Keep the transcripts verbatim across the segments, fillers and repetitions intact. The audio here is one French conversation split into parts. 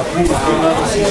Allez, pas de mal,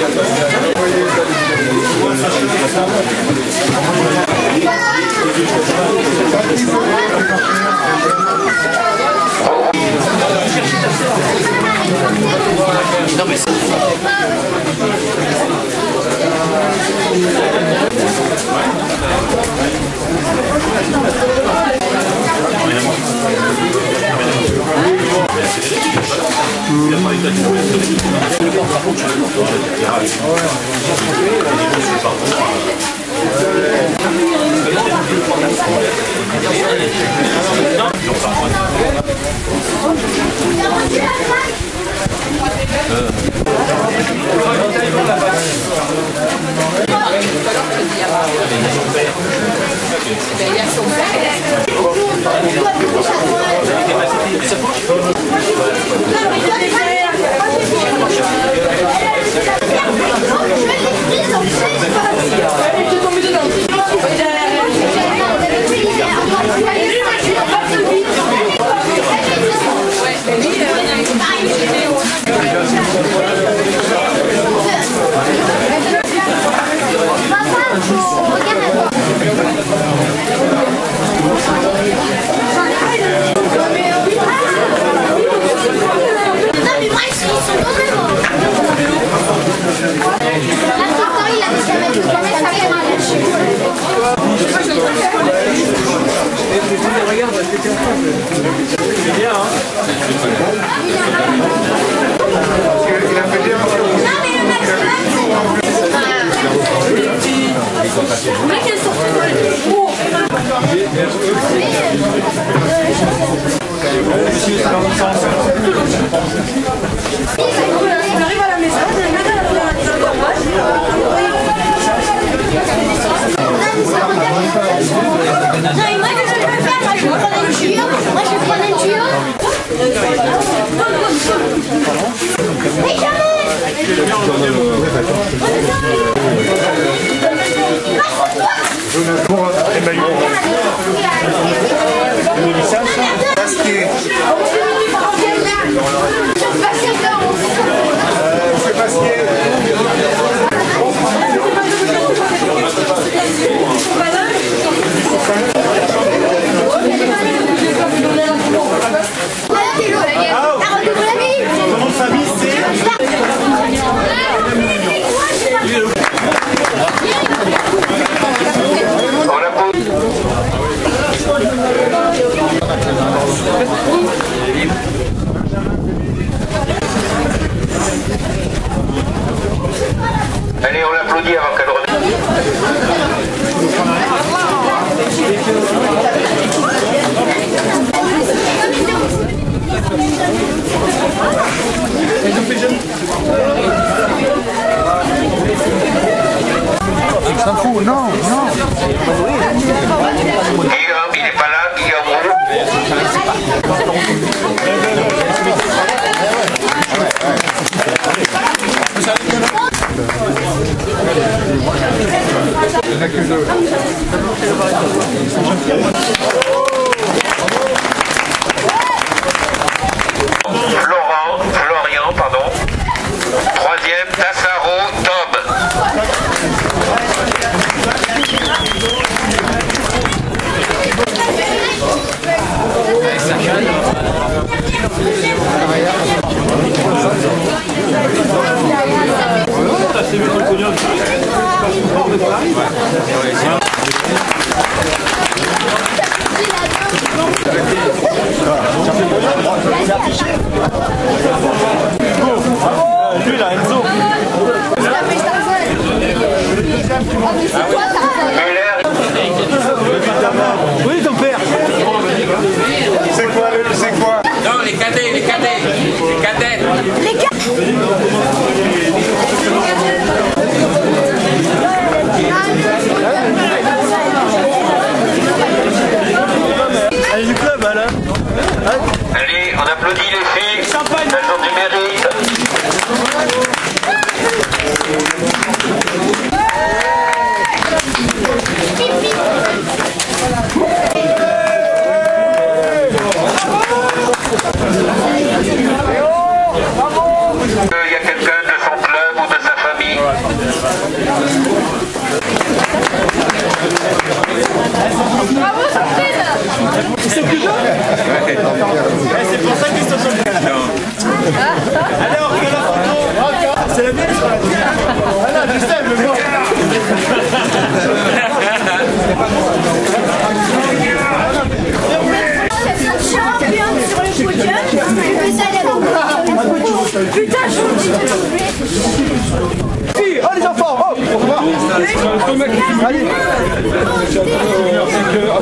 Non mais c'est... C'est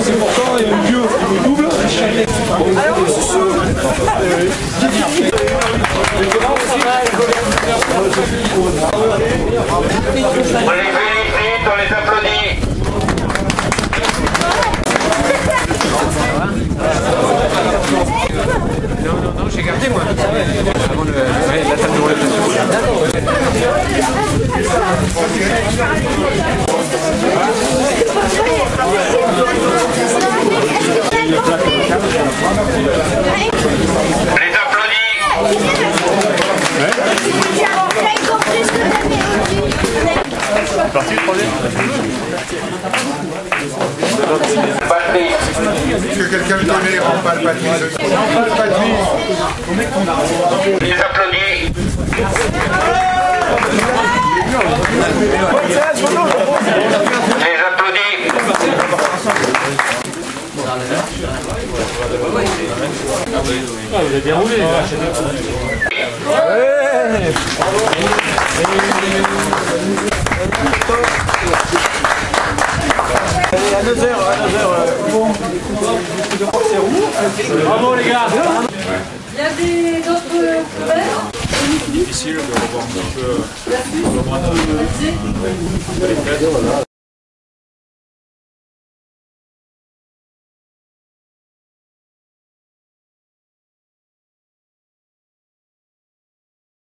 c'est important, il y a une bio qui me double. Alors, on se souffle. On les félicite, on les applaudit. Non, non, non, j'ai gardé moi. Avant le, ouais, la table de roulette. Les applaudis. C'est parti le projet. Est-ce que quelqu'un me connaît en pas le patrie? En pas le patrie. Les applaudis. Les applaudis. Ah, vous avez bien roulé. Ouais. Allez, à deux heures, à deux heures, bon, je crois que c'est roux. Bravo les gars. Il y a des d'autres couverts. C'est difficile de revoir un peu. Merci.